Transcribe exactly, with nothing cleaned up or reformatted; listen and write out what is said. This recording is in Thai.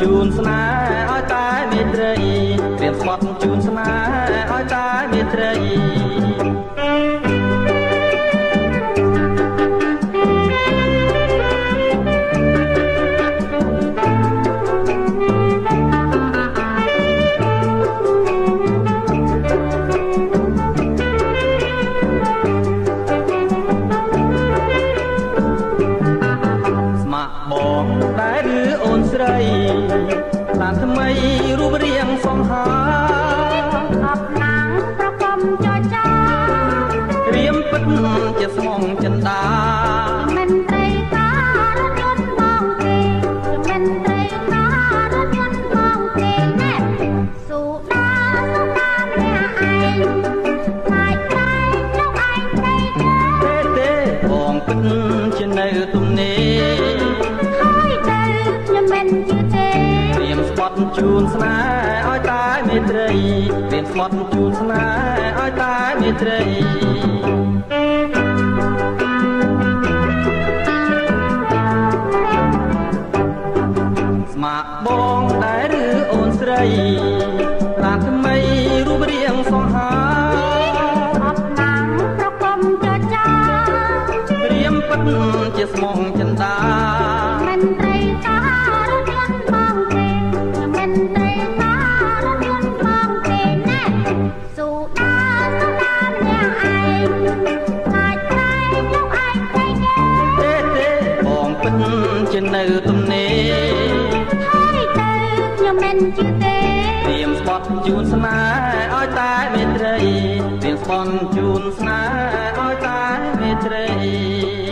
จูนสนาอ้อยตายไม่ตรี